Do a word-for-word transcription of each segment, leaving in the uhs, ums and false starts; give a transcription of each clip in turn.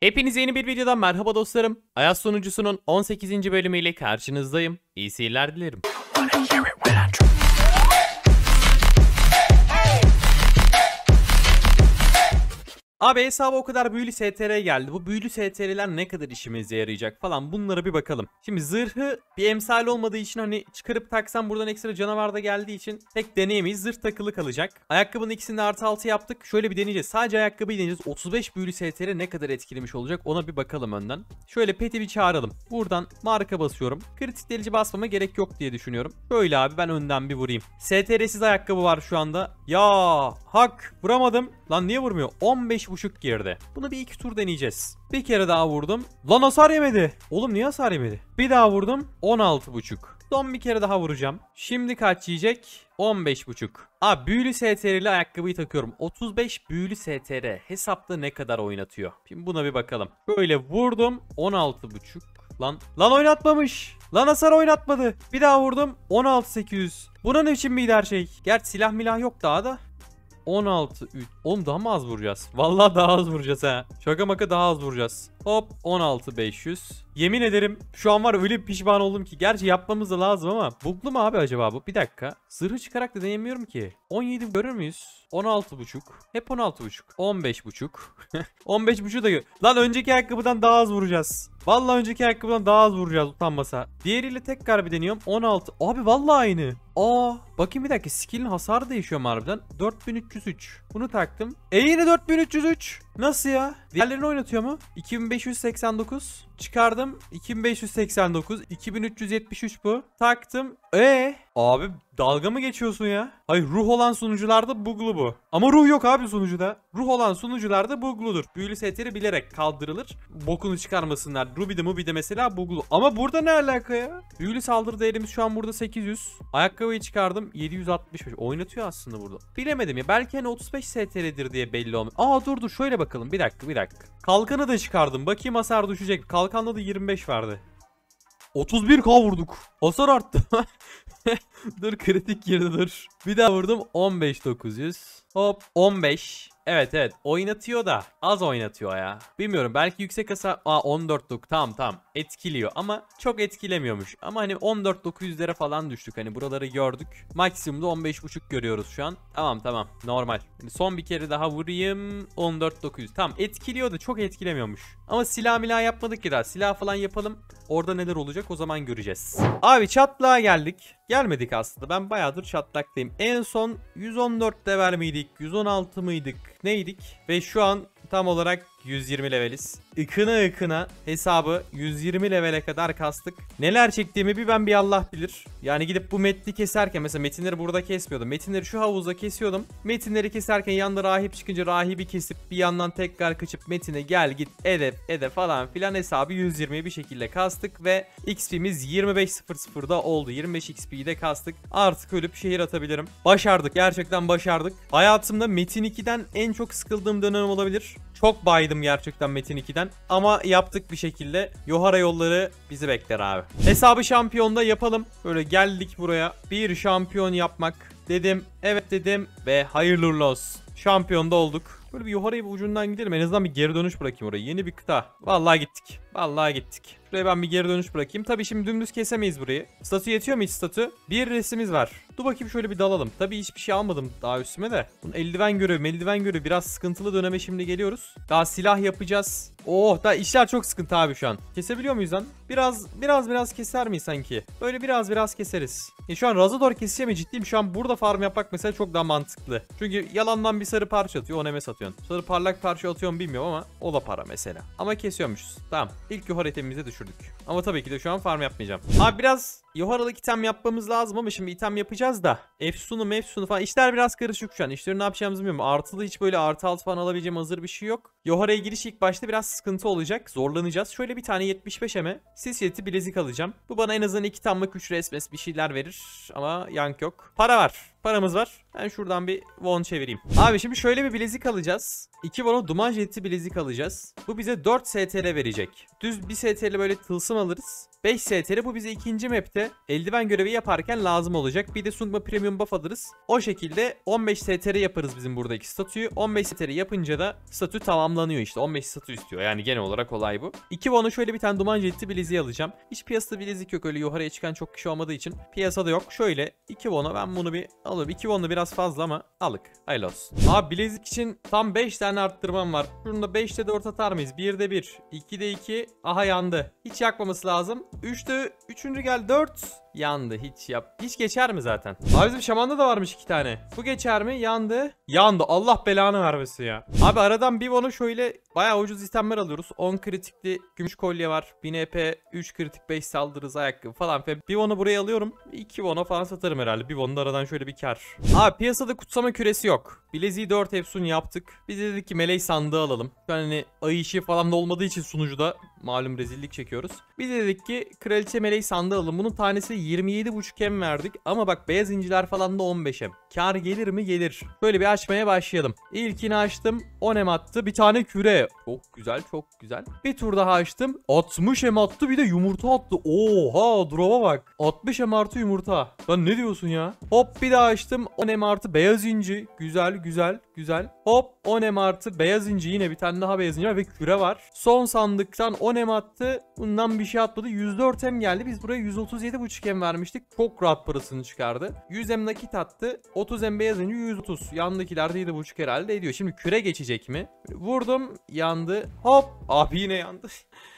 Hepinize yeni bir videodan merhaba dostlarım. Ayaz Sonuncusu'nun on sekizinci bölümüyle karşınızdayım. İyi seyirler dilerim. Abi hesaba o kadar büyülü S T R geldi. Bu büyülü S T R'ler ne kadar işimize yarayacak falan, bunlara bir bakalım. Şimdi zırhı bir emsal olmadığı için hani çıkarıp taksam buradan ekstra canavar da geldiği için tek deneyemeyiz. Zırh takılı kalacak. Ayakkabının ikisini de artı altı yaptık. Şöyle bir deneyeceğiz. Sadece ayakkabıyı deneyeceğiz. otuz beş büyülü S T R ne kadar etkilemiş olacak ona bir bakalım önden. Şöyle peti bir çağıralım. Buradan marka basıyorum. Kritik delici basmama gerek yok diye düşünüyorum. Şöyle abi ben önden bir vurayım. S T R'siz ayakkabı var şu anda. Ya hak vuramadım. Lan niye vurmuyor? on beş buçuk girdi. Bunu bir iki tur deneyeceğiz. Bir kere daha vurdum. Lan hasar yemedi. Oğlum niye hasar yemedi? Bir daha vurdum. on altı buçuk. Son bir kere daha vuracağım. Şimdi kaç yiyecek? on beş buçuk. Abi büyülü S T R'li ayakkabıyı takıyorum. otuz beş büyülü S T R hesapta ne kadar oynatıyor? Şimdi buna bir bakalım. Böyle vurdum. on altı buçuk. Lan lan oynatmamış. Lan hasar oynatmadı. Bir daha vurdum. on altı sekiz yüz. Buna ne biçim bir her şey? Gerçi silah milah yok daha da. on altı üç. Oğlum daha mı az vuracağız? Vallahi daha az vuracağız ha. Şaka maka daha az vuracağız. Hop on altı beş yüz. Yemin ederim şu an var öyle pişman oldum ki. Gerçi yapmamız da lazım ama. Buglu mu abi acaba bu? Bir dakika. Zırhı çıkarak da deneyemiyorum ki. on yedi görür müyüz? on altı buçuk. Hep on altı buçuk. on beş buçuk. on beş buçuk da gör. Lan önceki ayakkabıdan daha az vuracağız. Vallahi önceki ayakkabıdan daha az vuracağız utanmasa. Diğeriyle tekrar bir deniyorum. on altı. Abi vallahi aynı. Aa, bakayım bir dakika. Skill'in hasarı değişiyor mu harbiden? dört bin üç yüz üç. Bunu taktım. E yine dört bin üç yüz üç. Nasıl ya? Diğerlerini oynatıyor mu? iki bin beş yüz seksen dokuz. Çıkardım. iki bin beş yüz seksen dokuz. iki bin üç yüz yetmiş üç bu. Taktım. Eee? Abi dalga mı geçiyorsun ya? Hayır, ruh olan sunucularda buglu bu. Ama ruh yok abi sunucuda. Ruh olan sunucularda bugludur. Büyülü setleri bilerek kaldırılır. Bokunu çıkarmasınlar. Ruby'de Mubi'de mesela buglu. Ama burada ne alaka ya? Büyülü saldırı değerimiz şu an burada sekiz yüz. Ayakkabıyı çıkardım. yedi yüz altmış beş. Oynatıyor aslında burada. Bilemedim ya. Belki hani otuz beş S T R'dir diye belli olmuyor. Aa dur dur şöyle bakalım. Bir dakika bir dakika. Kalkanı da çıkardım. Bakayım hasar düşecek. Kalkanda da yirmi beş vardı. otuz bir K vurduk. Hasar arttı. Dur kritik girdi dur. Bir daha vurdum. on beş dokuz yüz. Hop on beş. Evet evet oynatıyor da az oynatıyor ya. Bilmiyorum belki yüksek hasar. Aa on dörtlük tamam tamam etkiliyor ama çok etkilemiyormuş. Ama hani on dört dokuz yüzlere falan düştük, hani buraları gördük. Maksimumda on beş buçuk görüyoruz şu an. Tamam tamam normal. Şimdi son bir kere daha vurayım. on dört dokuz yüz tamam, etkiliyor da çok etkilemiyormuş. Ama silah milah yapmadık ki daha, silah falan yapalım. Orada neler olacak o zaman göreceğiz. Abi çatlağa geldik. Gelmedik aslında, ben bayağıdır çatlaktayım. En son yüz on dörtte vermeydik, yüz on altı mıydık neydik? Ve şu an tam olarak yüz yirmi leveliz. Ikına ikına hesabı yüz yirmi levele kadar kastık. Neler çektiğimi bir ben bir Allah bilir. Yani gidip bu metni keserken mesela metinleri burada kesmiyordum. Metinleri şu havuzda kesiyordum. Metinleri keserken yanında rahip çıkınca rahibi kesip bir yandan tekrar kaçıp metine gel git edep edep falan filan, hesabı yüz yirmiye bir şekilde kastık ve X P'miz yirmi beş sıfır sıfırda oldu. yirmi beş X P'yi de kastık. Artık ölüp şehir atabilirim. Başardık. Gerçekten başardık. Hayatımda Metin iki'den en çok sıkıldığım dönem olabilir. Çok baydım gerçekten Metin iki'den. Ama yaptık bir şekilde. Yohara yolları bizi bekler abi. Hesabı şampiyonda yapalım. Böyle geldik buraya. Bir şampiyon yapmak dedim. Evet dedim. Ve hayırlı uğurlu olsun. Şampiyonda olduk. Böyle bir Yohara'yı bir ucundan gidelim. En azından bir geri dönüş bırakayım oraya. Yeni bir kıta. Vallahi gittik. Vallahi gittik. Şuraya ben bir geri dönüş bırakayım. Tabii şimdi dümdüz kesemeyiz burayı. Statü yetiyor mu hiç statü? Bir resimiz var. Dur bakayım şöyle bir dalalım. Tabii hiçbir şey almadım daha üstüme de. Bunun eldiven görevi, eldiven görevi. Biraz sıkıntılı döneme şimdi geliyoruz. Daha silah yapacağız. Oh daha işler çok sıkıntı abi şu an. Kesebiliyor muyuz lan? Biraz biraz biraz keser miyiz sanki? Böyle biraz biraz keseriz. E şu an Razador keseceğim, ciddiyim. Şu an burada farm yapmak mesela çok daha mantıklı. Çünkü yalandan bir sarı parça atıyor. Ona mes atıyorsun. Sarı parlak parça atıyorsun bilmiyorum ama o da para mesela. Ama kesiyormuşuz. Tamam. İlk yuhar itemimize düşürdük. Ama tabii ki de şu an farm yapmayacağım. Abi biraz Yohara'lık item yapmamız lazım ama şimdi item yapacağız da. Efsunu mefsunu falan. İşler biraz karışık şu an. İşleri ne yapacağımızı bilmiyorum. Artılı hiç böyle artı altı falan alabileceğim hazır bir şey yok. Yohara'ya giriş ilk başta biraz sıkıntı olacak. Zorlanacağız. Şöyle bir tane yetmiş beş M. Sis yeti bilezik alacağım. Bu bana en azından iki tamlık üç resmes bir şeyler verir. Ama yank yok. Para var. paramız var. Ben şuradan bir won çevireyim. Abi şimdi şöyle bir bilezik alacağız. iki won'a duman jeti bilezik alacağız. Bu bize dört S T R verecek. Düz bir S T R böyle tılsım alırız. beş S T R bu bize ikinci map'te eldiven görevi yaparken lazım olacak. Bir de Sungma Premium buff alırız. O şekilde on beş S T R yaparız bizim buradaki statüyü. on beş S T R yapınca da statü tamamlanıyor işte. on beş statü istiyor. Yani genel olarak olay bu. iki won'a şöyle bir tane duman jeti bileziği alacağım. Hiç piyasada bilezik yok. Öyle Yohara'ya çıkan çok kişi olmadığı için piyasada yok. Şöyle iki won'a ben bunu bir alıp iki won'da biraz fazla ama alık. Hayırlı olsun. Abi bilezik için tam beş tane arttırmam var. Şurada beşte dört atar mıyız? birde bir. ikide iki. Aha yandı. Hiç yakmaması lazım. üçte üçüncü gel dört. Yandı. Hiç yap. Hiç geçer mi zaten? Abi bizim şamanda da varmış iki tane. Bu geçer mi? Yandı. Yandı. Allah belanı vermesin ya. Abi aradan bir won'a şöyle bayağı ucuz itemler alıyoruz. on kritikli gümüş kolye var. bin E P, üç kritik, beş saldırız ayakkabı falan filan. Bir won'u buraya alıyorum. iki won'a falan satarım herhalde. Bir won'u aradan şöyle bir kar. Abi piyasada kutsama küresi yok. Bileziği dört Efsun yaptık. Biz de dedik ki meleği sandığı alalım. Yani ay işi falan da olmadığı için sunucuda malum rezillik çekiyoruz. Biz de dedik ki kraliçe meleği sandığı alalım. Bunun tanesi yirmi yedi buçuk M verdik. Ama bak beyaz inciler falan da on beş M. Kar gelir mi? Gelir. Böyle bir açmaya başlayalım. İlkini açtım. on M attı. Bir tane küre. Çok güzel, çok güzel. Bir tur daha açtım. altmış M attı. Bir de yumurta attı. Oha, drop'a bak. altmış M artı yumurta. Lan ne diyorsun ya? Hop bir daha açtım. on M artı beyaz inci. Güzel, güzel, güzel. Hop on M artı beyaz inci. Yine bir tane daha beyaz inci var ve küre var. Son sandıktan on M attı. Bundan bir şey atmadı. yüz dört M geldi. Biz buraya yüz otuz yedi buçuk M vermiştik. Çok rahat parasını çıkardı. yüz M nakit attı. otuz M beyaz inci, yüz otuz. Yandakilerde yedi buçuk herhalde ediyor. Şimdi küre geçecek mi? Vurdum. Yandı. Hop. Abi yine yandı.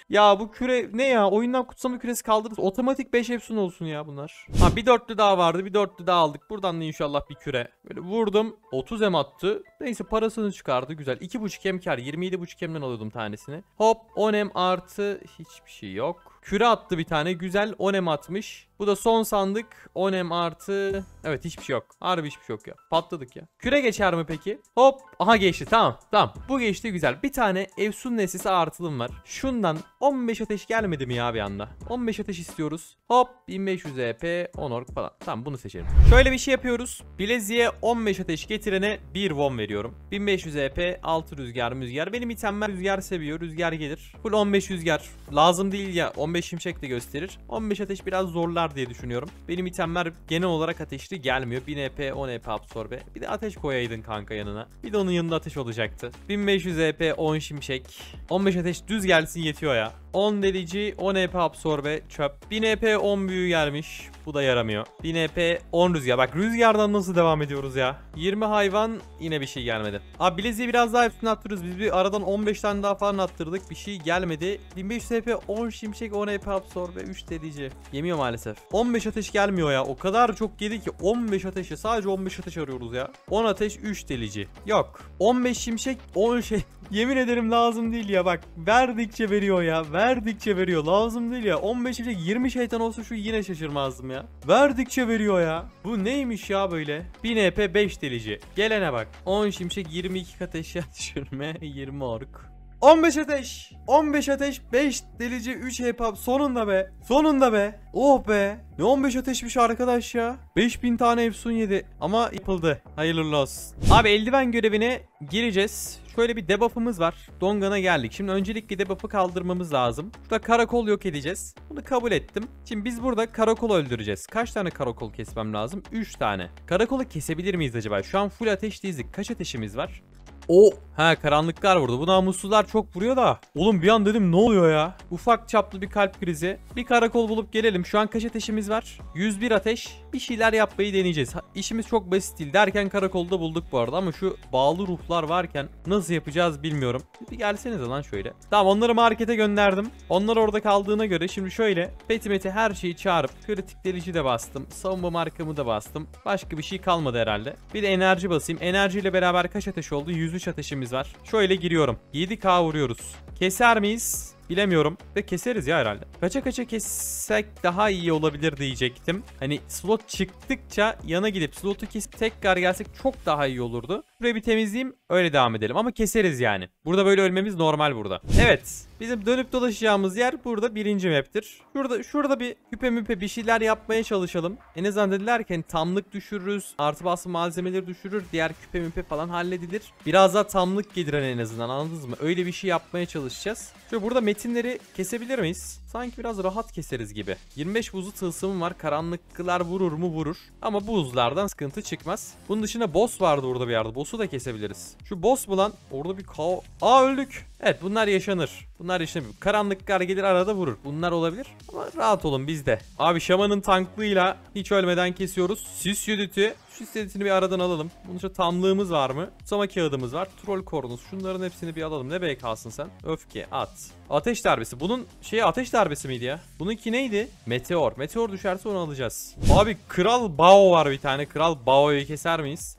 Ya bu küre ne ya? Oyundan kutsama küresi kaldırırız. Otomatik beş Efsun olsun ya bunlar. Ha bir dörtlü daha vardı. Bir dörtlü daha aldık. Buradan da inşallah bir küre. Böyle vurdum. otuz M attı. Neyse parasını çıkardı. Güzel. iki buçuk M kar. yirmi yedi buçuk M'den alıyordum tanesini. Hop on M artı hiçbir şey yok. Küre attı bir tane. Güzel. on M atmış. Bu da son sandık. on M artı. Evet hiçbir şey yok. Harbi hiçbir şey yok ya. Patladık ya. Küre geçer mi peki? Hop. Aha geçti. Tamam. Tamam. Bu geçti. Güzel. Bir tane Efsun nesisi artılım var. Şundan on beş ateş gelmedi mi ya bir anda? on beş ateş istiyoruz. Hop. bin beş yüz E P. on ork falan. Tamam bunu seçelim. Şöyle bir şey yapıyoruz. Bileziğe on beş ateş getirene bir won veriyorum. bin beş yüz E P. altı rüzgar müzgar. Benim itemler rüzgar seviyor. Rüzgar gelir. Full on beş rüzgar. Lazım değil ya. on beş şimşek de gösterir. on beş ateş biraz zorlar diye düşünüyorum. Benim itemler genel olarak ateşli gelmiyor. bin E P, on E P absorbe. Bir de ateş koyaydın kanka yanına. Bir de onun yanında ateş olacaktı. bin beş yüz E P, on şimşek. on beş ateş düz gelsin yetiyor ya. on delici, on E P absorbe, çöp. bin E P, on büyü gelmiş. Bu da yaramıyor. bin E P, on rüzgar. Bak rüzgardan nasıl devam ediyoruz ya. yirmi hayvan, yine bir şey gelmedi. Abi bileziği biraz daha hepsini attırıyoruz. Biz bir aradan on beş tane daha falan attırdık. Bir şey gelmedi. bin beş yüz E P, on şimşek, on E P absorbe, üç delici. Yemiyor maalesef. on beş ateş gelmiyor ya. O kadar çok yedi ki on beş ateşi. Sadece on beş ateş arıyoruz ya. on ateş, üç delici. Yok. on beş şimşek, on şey. Yemin ederim lazım değil ya. Bak verdikçe veriyor ya. Verdikçe veriyor. Lazım değil ya. on beş şimşek, yirmi şeytan olsa şu yine şaşırmazdım ya. Verdikçe veriyor ya. Bu neymiş ya böyle? bin E P, beş delici. Gelene bak. on şimşek, yirmi iki ateş düşürme, yirmi ork. on beş ateş. on beş ateş, beş delici, üç hip-hop. Sonunda be. Sonunda be. Oh be. Ne on beş ateşmiş arkadaş ya. beş bin tane Efsun yedi. Ama yapıldı. Hayırlı olsun. Abi eldiven görevine gireceğiz. Şöyle bir debuff'ımız var. Dongan'a geldik. Şimdi öncelikle debuff'ı kaldırmamız lazım. Burada karakol yok edeceğiz. Bunu kabul ettim. Şimdi biz burada karakolu öldüreceğiz. Kaç tane karakol kesmem lazım? üç tane. Karakolu kesebilir miyiz acaba? Şu an full ateşliyiz. Kaç ateşimiz var? O ha karanlıklar vurdu. Bu namussuzlar çok vuruyor da. Oğlum bir an dedim ne oluyor ya? Ufak çaplı bir kalp krizi. Bir karakol bulup gelelim. Şu an kaç ateşimiz var? yüz bir ateş. Bir şeyler yapmayı deneyeceğiz. Ha, işimiz çok basit değil. Derken karakolda bulduk bu arada ama şu bağlı ruhlar varken nasıl yapacağız bilmiyorum. Bir gelsenize lan şöyle. Tamam onları markete gönderdim. Onlar orada kaldığına göre şimdi şöyle petimeti her şeyi çağırıp kritik delici de bastım. Savunma markamı da bastım. Başka bir şey kalmadı herhalde. Bir de enerji basayım. Enerjiyle beraber kaç ateş oldu? yüz üç ateşimiz var. Şöyle giriyorum. yedi K vuruyoruz. Keser miyiz? Bilemiyorum. Ve keseriz ya herhalde. Kaça kaça kessek daha iyi olabilir diyecektim. Hani slot çıktıkça yana gidip slotu kesip tekrar gelsek çok daha iyi olurdu. Şurayı bir temizleyeyim. Öyle devam edelim. Ama keseriz yani. Burada böyle ölmemiz normal burada. Evet. Bizim dönüp dolaşacağımız yer burada birinci map'tir. Şurada, şurada bir hüpe müpe bir şeyler yapmaya çalışalım. En azından dediler ki hani tamlık düşürürüz. Artı basma malzemeleri düşürür. Diğer küpe müpe falan halledilir. Biraz daha tamlık gelir hani en azından. Anladınız mı? Öyle bir şey yapmaya çalışacağız. Şöyle burada metinleri kesebilir miyiz? Sanki biraz rahat keseriz gibi. yirmi beş buzlu tılsımım var. Karanlıklar vurur mu? Vurur. Ama buzlardan sıkıntı çıkmaz. Bunun dışında boss vardı orada bir yerde. Boss'u da kesebiliriz. Şu boss bulan orada bir kao... Aa öldük. Evet bunlar yaşanır. Bunlar yaşanır. Karanlıklar gelir arada vurur. Bunlar olabilir. Ama rahat olun bizde. Abi şamanın tanklığıyla hiç ölmeden kesiyoruz. Sis yedütü. Sis yedütünü bir aradan alalım. Bunun için tamlığımız var mı? Tutsama kağıdımız var. Troll kornuz. Şunların hepsini bir alalım. Ne B K'sın sen? Öfke. At. Ateş darbesi. Bunun şeyi ateş darbesi miydi ya? Bununki neydi? Meteor. Meteor düşerse onu alacağız. Abi Kral Bao var bir tane. Kral Bao'yu keser miyiz?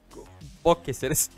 Bok keseriz.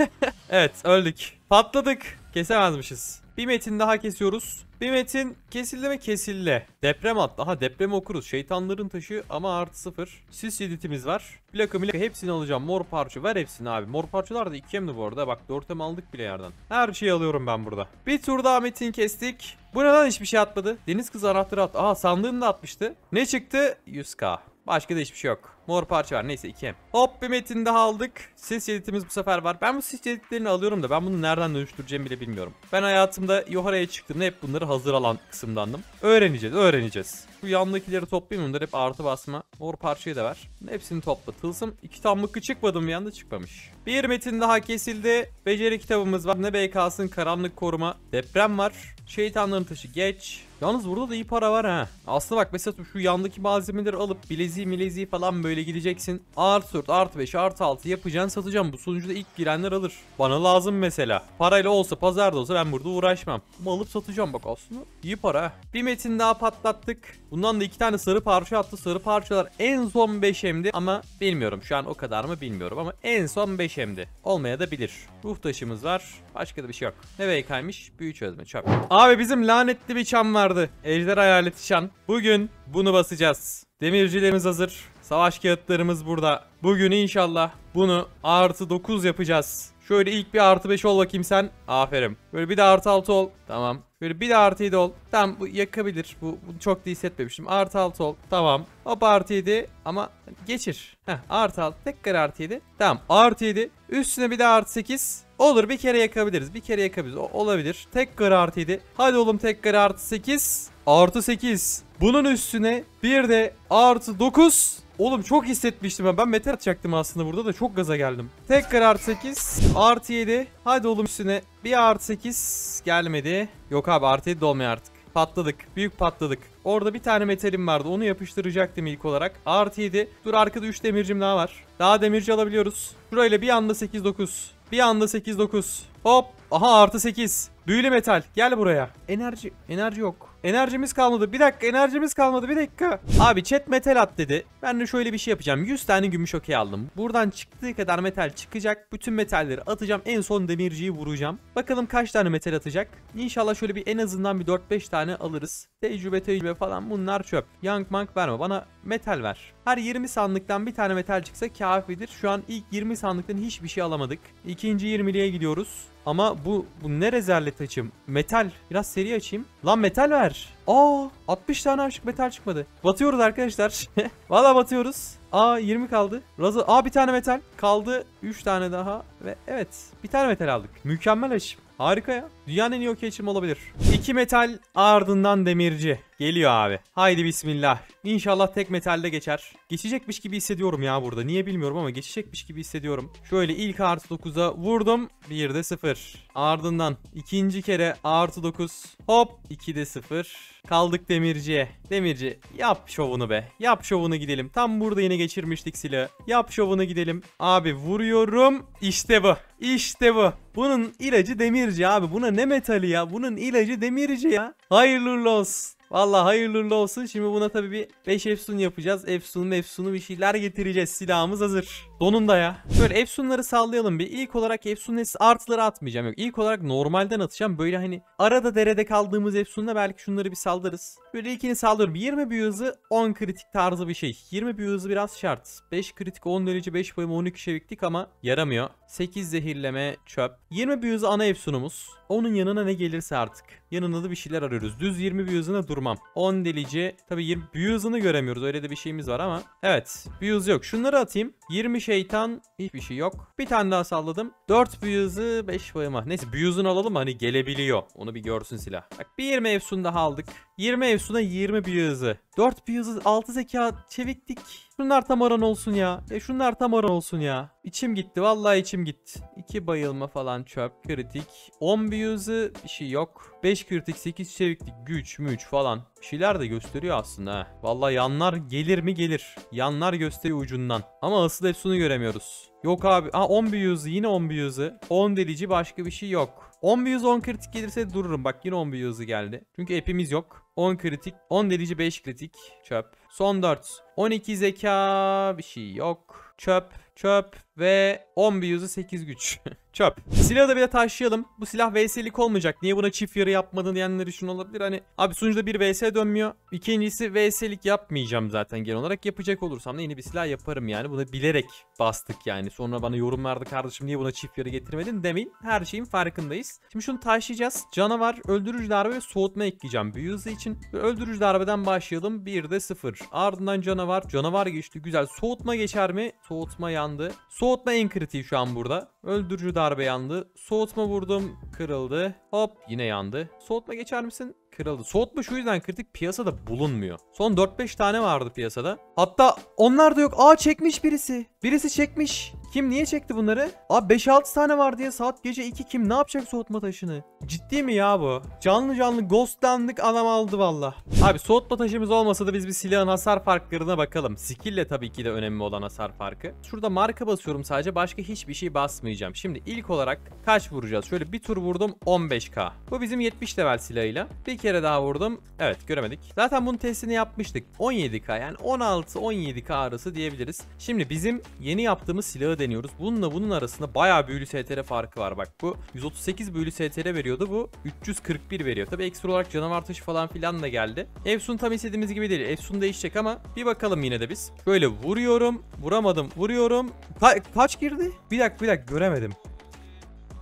Evet öldük. Patladık. Kesemezmişiz. Bir metin daha kesiyoruz. Bir metin kesildi mi? Kesildi. Deprem attı. Aha depremi okuruz. Şeytanların taşı ama artı sıfır. Sis yeditimiz var. Plaka milaka hepsini alacağım. Mor parça ver hepsini abi. Mor parçalar da iki emdi bu arada. Bak dört em aldık bile yerden. Her şeyi alıyorum ben burada. Bir tur daha metin kestik. Bu neden hiçbir şey atmadı? Deniz kızı anahtarı attı. Aha sandığını da atmıştı. Ne çıktı? yüz ka. Başka da hiçbir şey yok. Mor parça var. Neyse iki em. Hop bir metin daha aldık. Sis yeditimiz bu sefer var. Ben bu sis yeditlerini alıyorum da ben bunu nereden dönüştüreceğimi bile bilmiyorum. Ben hayatımda Yohara'ya çıktığımda hep bunları hazır alan kısımdandım. Öğreneceğiz öğreneceğiz. Bu yandakileri toplayayım. Bunlar hep artı basma. Mor parçayı da ver. Hepsini topla. Tılsım iki tamlıkı çıkmadı mı? Bir anda çıkmamış. Bir metin daha kesildi. Beceri kitabımız var. Ne B K'sın karanlık koruma. Deprem var. Şeytanların taşı geç. Yalnız burada da iyi para var ha. Aslında bak mesela şu yandaki malzemeleri alıp bileziği mileziği falan böyle gideceksin. Artı dört, artı beş, artı altı yapacaksın satacağım. Bu sonucuda ilk girenler alır. Bana lazım mesela. Parayla olsa pazarda olsa ben burada uğraşmam. Ama alıp satacağım bak aslında. İyi para ha. Bir metin daha patlattık. Bundan da iki tane sarı parça attı. Sarı parçalar en son beş emdi ama bilmiyorum. Şu an o kadar mı bilmiyorum ama en son beş emdi. Olmaya da bilir. Ruh taşımız var. Başka da bir şey yok. Ne beykaymış? Büyü çözme çap. Abi bizim lanetli bir çan var. Ejder hayaleti şan. Bugün bunu basacağız. Demircilerimiz hazır. Savaş kağıtlarımız burada. Bugün inşallah bunu artı dokuz yapacağız. Şöyle ilk bir artı beş ol bakayım sen. Aferin. Böyle bir de artı altı ol. Tamam. Böyle bir de artı yedi ol. Tamam bu yakabilir. Bu, bunu çok da hissetmemiştim. Artı altı ol. Tamam. Hop artı yedi. Ama geçir. Heh, artı altı. Tekrar artı yedi. Tamam. Artı yedi. Üstüne bir de artı sekiz. Olur bir kere yakabiliriz. Bir kere yakabiliriz. O, olabilir. Tekrar artı yedi. Hadi oğlum tekrar artı sekiz. Artı sekiz. Bunun üstüne bir de artı dokuz. Oğlum çok hissetmiştim ben. Ben meter atacaktım aslında burada da çok gaza geldim. Tekrar artı sekiz. Artı yedi. Hadi oğlum üstüne bir artı sekiz. Gelmedi. Yok abi artı yedi de olmuyor artık. Patladık. Büyük patladık. Orada bir tane metalim vardı. Onu yapıştıracaktım ilk olarak. Artı yedi. Dur arkada üç demircim daha var. Daha demirci alabiliyoruz. Şurayla bir anda sekiz dokuz. Bir anda sekiz dokuz. Hop. Aha artı sekiz. Büyülü metal. Gel buraya. Enerji. Enerji yok. Enerjimiz kalmadı. Bir dakika enerjimiz kalmadı. Bir dakika. Abi chat metal at dedi. Ben de şöyle bir şey yapacağım. yüz tane gümüş okey aldım. Buradan çıktığı kadar metal çıkacak. Bütün metalleri atacağım. En son demirciyi vuracağım. Bakalım kaç tane metal atacak. İnşallah şöyle bir en azından bir dört beş tane alırız. Tecrübe tecrübe falan bunlar çöp. Yank mank verme. Bana metal ver. Her yirmi sandıktan bir tane metal çıksa kafidir. Şu an ilk yirmi sandıktan hiçbir şey alamadık. İkinci yirmiliğe gidiyoruz. Ama bu, bu ne rezalet açım. Metal. Biraz seri açayım. Lan metal ver. Aa altmış tane aşık metal çıkmadı. Batıyoruz arkadaşlar. Valla batıyoruz. Aa yirmi kaldı. Raza Aa bir tane metal. Kaldı üç tane daha. Ve evet bir tane metal aldık. Mükemmel açım. Harika ya. Dünyanın en iyi okey açımı olabilir. iki metal ardından demirci. Geliyor abi. Haydi bismillah. İnşallah tek metalde geçer. Geçecekmiş gibi hissediyorum ya burada. Niye bilmiyorum ama geçecekmiş gibi hissediyorum. Şöyle ilk artı dokuza vurdum. bir de sıfır. Ardından ikinci kere artı dokuz. Hop iki de sıfır. Kaldık demirciye. Demirci yap şovunu be. Yap şovunu gidelim. Tam burada yine geçirmiştik silahı. Yap şovunu gidelim. Abi vuruyorum. İşte bu. İşte bu. Bunun ilacı demirci abi. Buna ne metali ya? Bunun ilacı demirci ya. Hayırlı olsun. Vallahi hayırlı olsun. Şimdi buna tabii bir beş efsun yapacağız. Efsun, efsunu bir şeyler getireceğiz. Silahımız hazır. Donunda ya. Şöyle Efsun'ları sallayalım bir. İlk olarak Efsun'un artıları atmayacağım. Yok, ilk olarak normalden atacağım. Böyle hani arada derede kaldığımız Efsun'la belki şunları bir sallarız. Böyle ilkini sallıyorum. yirmi büyü hızı, on kritik tarzı bir şey. yirmi büyü hızı biraz şart. beş kritik, on dönücü, beş boyama, on iki şeviklik ama yaramıyor. sekiz zehirleme, çöp. yirmi büyü hızı ana Efsun'umuz. Onun yanına ne gelirse artık. Yanına da bir şeyler arıyoruz. Düz yirmi büyü hızına durmam. on delici. Tabii yirmi büyü hızını göremiyoruz. Öyle de bir şeyimiz var ama. Evet. Büyü hızı yok. Şunları atayım. yirmi şeytan. Hiçbir şey yok. Bir tane daha salladım. dört büyü hızı, beş boyama. Neyse büyü hızını alalım. Hani gelebiliyor. Onu bir görsün silah. Bak bir yirmi Efsun daha aldık. yirmi Efsun'a yirmi büyü hızı. dört büyü hızı, altı zeka, çeviklik. Şunlar tam oran olsun ya. E şunlar tam oran olsun ya. İçim gitti. Vallahi içim gitti. iki bayılma falan çöp. Kritik. on büyü hızı. Bir şey yok. beş kritik, sekiz çeviklik. Güç, müç falan. Bir şeyler de gösteriyor aslında ha. Vallahi yanlar gelir mi gelir. Yanlar gösteriyor ucundan. Ama asıl Efsun'u göremiyoruz. Yok abi. Ha on büyü hızı. Yine on büyü hızı. on delici, başka bir şey yok. on büyü hızı, on kritik gelirse dururum. Bak yine on büyü hızı geldi. Çünkü hepimiz yok. on kritik, on delici, beş kritik. Çöp. Son dört. on iki zeka, bir şey yok. Çöp, çöp ve on büyü hızı, sekiz güç. Çöp. Silahı da bir de taşıyalım. Bu silah V S'lik olmayacak. Niye buna çift yarı yapmadın diyenleri şunu olabilir. Hani abi sonuçta bir V S dönmüyor. İkincisi V S'lik yapmayacağım zaten genel olarak. Yapacak olursam da yeni bir silah yaparım yani. Bunu bilerek bastık yani. Sonra bana yorumlarda kardeşim niye buna çift yarı getirmedin demeyin. Her şeyin farkındayız. Şimdi şunu taşıyacağız. Canavar, öldürücü darbe ve soğutma ekleyeceğim büyü hızı için. Öldürücü darbeden başlayalım. bir de sıfır. Ardından canavar. Canavar geçti. Güzel. Soğutma geçer mi? Soğutma yandı. Soğutma en kritiği şu an burada. Öldürücü darbe yandı. Soğutma vurdum. Kırıldı. Hop yine yandı. Soğutma geçer misin? Kırıldı. Soğutma şu yüzden kritik, piyasada bulunmuyor. Son dört beş tane vardı piyasada. Hatta onlar da yok. Aa çekmiş birisi. Birisi çekmiş. Kim niye çekti bunları? Abi beş altı tane var diye saat gece iki kim ne yapacak soğutma taşını? Ciddi mi ya bu? Canlı canlı ghostlandık, adam aldı valla. Abi soğutma taşımız olmasa da biz bir silahın hasar farklarına bakalım. Skill'le tabii ki de önemli olan hasar farkı. Şurada marka basıyorum sadece, başka hiçbir şey basmayacağım. Şimdi ilk olarak kaç vuracağız? Şöyle bir tur vurdum, on beş K. Bu bizim yetmiş level silahıyla. Bir kere daha vurdum. Evet göremedik. Zaten bunun testini yapmıştık. on yedi K yani on altı on yedi K arası diyebiliriz. Şimdi bizim yeni yaptığımız silahı deniyoruz. Bununla bunun arasında bayağı büyülü S T R farkı var. Bak bu yüz otuz sekiz büyülü S T R veriyordu. Bu üç yüz kırk bir veriyor. Tabi ekstra olarak canavar taşı falan filan da geldi. Efsun tam istediğimiz gibi değil. Efsun değişecek ama bir bakalım yine de biz. Böyle vuruyorum. Vuramadım. Vuruyorum. Ka kaç girdi? Bir dakika bir dakika göremedim.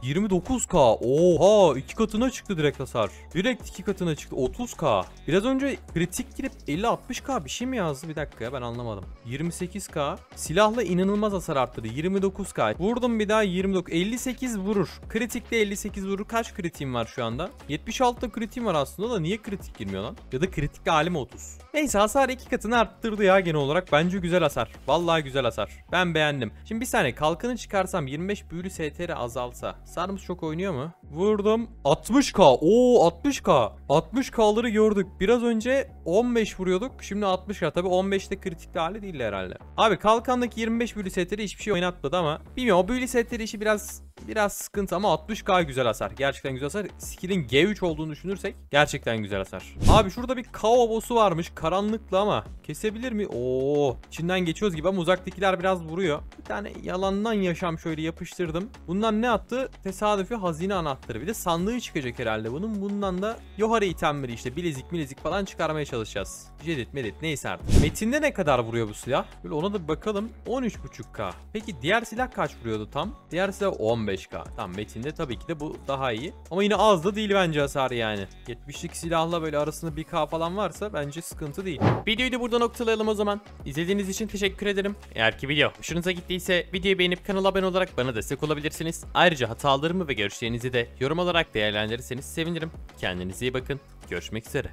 yirmi dokuz K. Oha iki katına çıktı direkt hasar. Direkt iki katına çıktı. otuz K. Biraz önce kritik girip elli altmış K bir şey mi yazdı? Bir dakika ya ben anlamadım. yirmi sekiz K. Silahla inanılmaz hasar arttırdı. yirmi dokuz K. Vurdum bir daha yirmi dokuz. elli sekiz vurur. Kritikle elli sekiz vurur. Kaç kritiğim var şu anda? yetmiş altıda kritiğim var aslında da niye kritik girmiyor lan? Ya da kritik halim otuz. Neyse hasar iki katını arttırdı ya genel olarak. Bence güzel hasar. Vallahi güzel hasar. Ben beğendim. Şimdi bir saniye kalkanı çıkarsam yirmi beş büyülü S T R azalsa. Sarımız çok oynuyor mu? Vurdum. altmış K. Oo altmış K. altmış K'ları gördük. Biraz önce on beş vuruyorduk. Şimdi altmış K. Tabii on beşte kritikli hali değil herhalde. Abi kalkandaki yirmi beş büyülü setleri hiçbir şey oynatmadı ama. Bilmiyorum o büyülü setleri işi biraz... Biraz sıkıntı ama altmış K güzel hasar. Gerçekten güzel hasar. Skill'in G üç olduğunu düşünürsek gerçekten güzel hasar. Abi şurada bir Kao boss'u varmış. Karanlıklı ama kesebilir mi? Oo, içinden geçiyoruz gibi ama uzaktakiler biraz vuruyor. Bir tane yalandan yaşam şöyle yapıştırdım. Bundan ne attı? Tesadüfi hazine anahtarı. Bir de sandığı çıkacak herhalde bunun. Bundan da Yohara itemleri işte. Bilezik bilezik falan çıkarmaya çalışacağız. Jedit medit neyse artık. Metinde ne kadar vuruyor bu silah? Böyle ona da bir bakalım. on üç buçuk K. Peki diğer silah kaç vuruyordu tam? Diğer silah on beş. Tamam metinde tabii ki de bu daha iyi. Ama yine az da değil bence hasar yani. yetmişlik silahla böyle arasında bir K falan varsa bence sıkıntı değil. Videoyu da burada noktalayalım o zaman. İzlediğiniz için teşekkür ederim. Eğer ki video hoşunuza gittiyse videoyu beğenip kanala abone olarak bana destek olabilirsiniz. Ayrıca hatalarımı ve görüşlerinizi de yorum olarak değerlendirirseniz sevinirim. Kendinize iyi bakın. Görüşmek üzere.